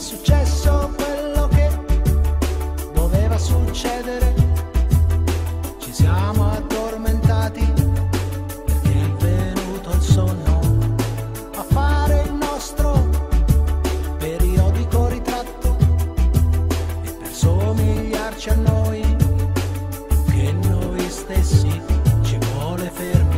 successo quello che doveva succedere. Ci siamo addormentati perché è venuto il sonno a fare il nostro periodico ritratto e per somigliarci a noi che noi stessi ci vuole fermi.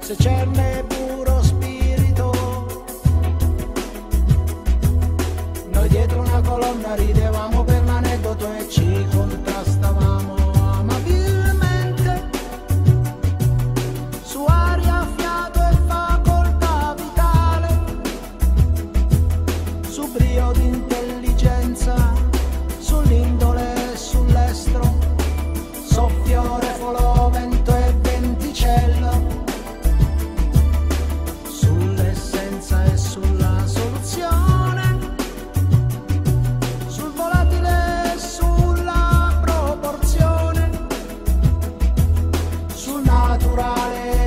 Se c'è nel puro spirito, noi dietro una colonna ridevamo per l'aneddoto e ci contrastavamo amabilmente su aria, fiato e facoltà vitale, su brio di intelligenza, sull'indole e sull'estro, soffio, refolo, vento e venticello.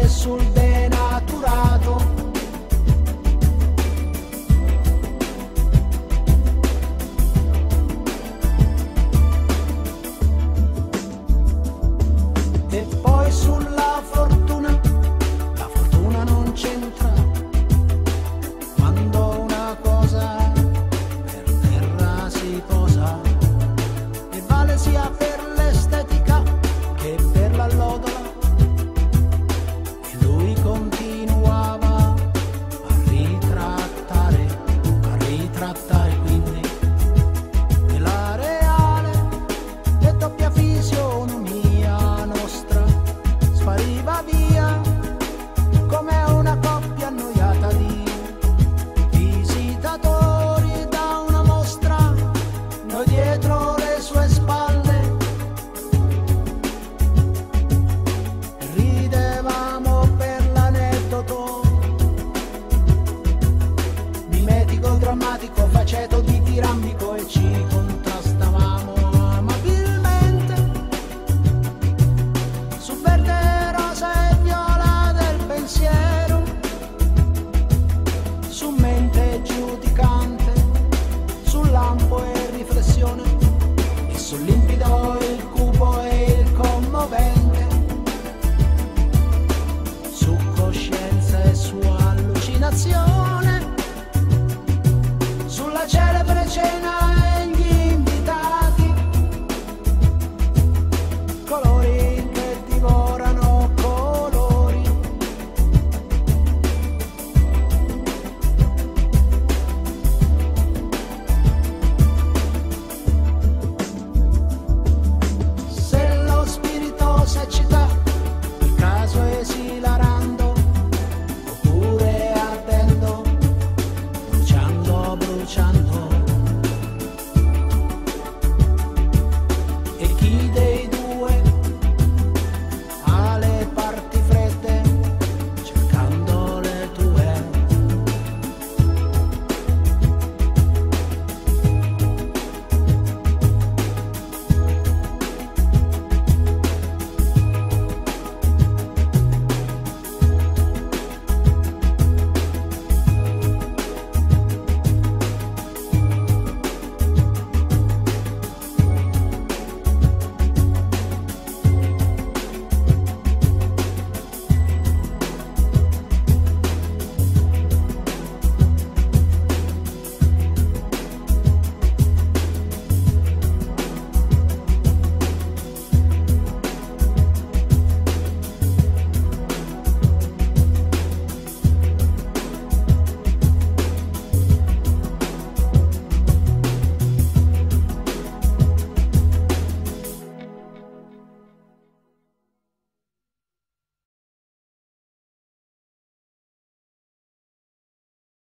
Sul denaturato, e poi sulla fortuna. La fortuna non c'entra quando una cosa per terra si posa, e vale sia per l'estetica che per la lodola. Continuava a ritrattare quindi nella reale e doppia fisionomia nostra spariva via come una coppia annoiata di visitatori da una mostra, noi dietro le sue spalle. Drammatico, faceto di tirannico e ci contrastavamo amabilmente su verde, rosa e viola del pensiero, su mente giudicante, su lampo e riflessione e sul limpido, il cupo e il commovente, su coscienza e su allucinazione. Celebre cena